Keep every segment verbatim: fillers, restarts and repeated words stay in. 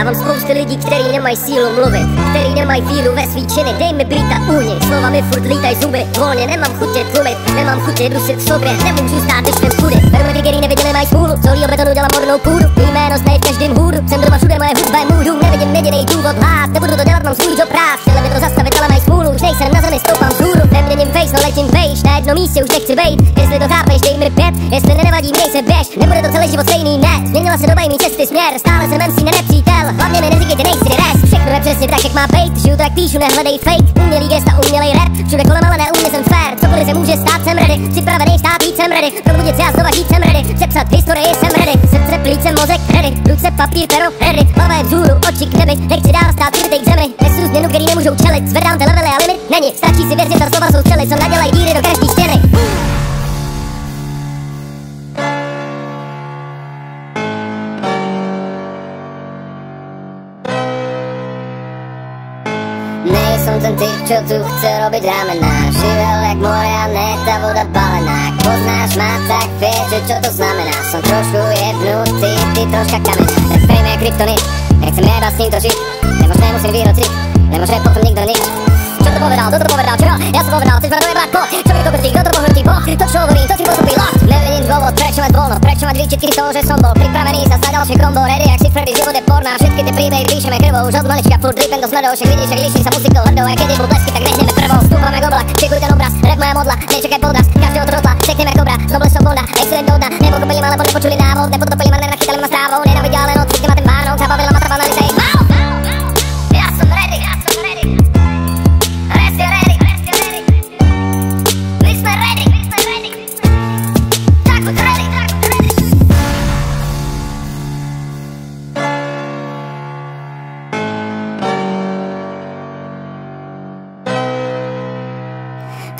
Pravám spoustu lidí, který nemají sílu mluvit, který nemají víru ve svý činy. Dej mi být a úni, slova mi furt lítaj zuby. Volně nemám chutě tlumit, nemám chutě dusit v sobě. Nemůžu stát, když jsem chudy. Veru lidi, který neviděli, mají smůlu. Solí o betonu dělám hornou půdu. Mý jméno znají v každém hůru. Jsem doma všude, moje hudba je můj dům. Nevidím jedinej důvod lhát, nebudu to dělat, mám svůj job rád. Chtěli mi to zastavit, ale mají smůlu. Už nejsem na zemi, stoupám vzhůru. Neměním face, no letím vejš, na jedno místě už nechci bejt. Jestli to chápeš, dej mi pět, jestli nenevadí, měj se běž. Nebude to celý život stejný, ne. Změnila se doba i mý cesty směr. Stále jsem em cé na nepřítel. Hlavně mi neříkejte, nejsi res. Všechno je přesně tak, jak má bejt. Žiju tak píšu, nehledej fake. Umělý gesta, umělej rap. Všude kolem, ale neumně jsem fair. Cokoliv se může stát, jsem ready. Připravený vstát, víc jsem ready. Probudit se a znova žít, jsem ready. Přepsat historii, jsem ready. Srdce, plíce, mozek, ready. Ruce, papír, pero, ready. Hlava je vzhůru, oči k nebi. Nechci dál stát, vítej k zemi. Nesu změnu, který nemůžou čelit. Zvedám ty levely a limit není. Stačí si věřit, ta slova jsou střely, co nadělají díry do každý stěny. Nejsem ten typ, čo tu chce robiť ramená. Živel jak more a ne tá voda balená. Poznáš ma, tak vieš, čo to znamená. Som trošku jebnutý, ty troška kamená. Respejme jak kryptonit, nechcem jeba s ním to žiť. Nemožné musím vyhrociť, nemôže potom nikto nič. Čo to povedal, kto to povedal, čo? Ja som povedal, chceš vradové bláko. Čo mi to brzdí, kto to pohrutí, bo? To čo hovorím, to si postupí lost. Nevidím dôvod, prečo mať voľnosť, prečo mať výčitky z toho, že som bol pripravený sa na ďalšie kombo. Ready, jak si Freddy, život je porná, všetky tie príbehy píšeme krvou. Už od malička furt lípem do smrdou, však vidíš, však líšim sa muzikou hrdou. A keď je blesky, tak nehneme prvou. Stúpam jak oblak, čekuj ten obraz, rap moja modla, nečakaj podraz. Každého trotla, seknem jak kobra, z noblesou bolda, excellent do dna. Nepokopili ma, lebo nepočuli návod, nepodopili ma, nenachytali ma strávou. Nenavidia len odtýkne ma ten vánok, zabavila ma trvaná lice.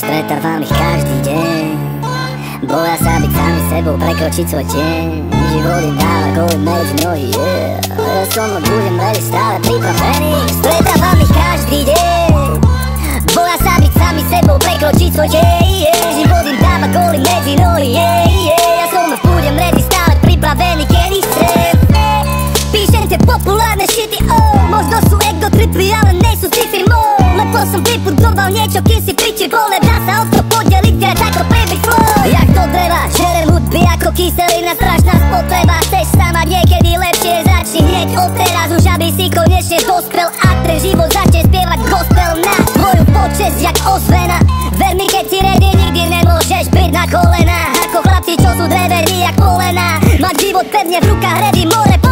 Stretávám ich každý deň. Boja sa byť sami sebou, prekročiť svoj tieň. Život im dáva gól medzi nohy, yeah. Ja som a budem ready, stále pripravený. Stretávám ich každý deň. Boja sa byť sami sebou, prekročiť svoj tieň, yeah. Život im dáva gól medzi nohy, yeah, yeah. Ja som a budem ready, stále pripravený, kedy chcem. Píšem tie populárne shity, oh. Možno sú ego-tripy, ale nejsú sci-fi mode. Lepo som vypudoval niečo, kým si piči bol. Nedá sa o to podeliť, grať ako baby flow. Jak to dreva, žerem hudby ako kyselina. Strašná spotreba, chceš sa mať niekedy lepšie. Začni hneď odteraz, už aby si konečne dospel. A ten život začne spievať gospel na tvoju počesť, jak ozvena. Ver mi, keď si ready, nikdy nemôžeš byť na kolena. Ako chlapci, čo sú dreverní, jak polena. Mať život pevne v rukách, ready, more,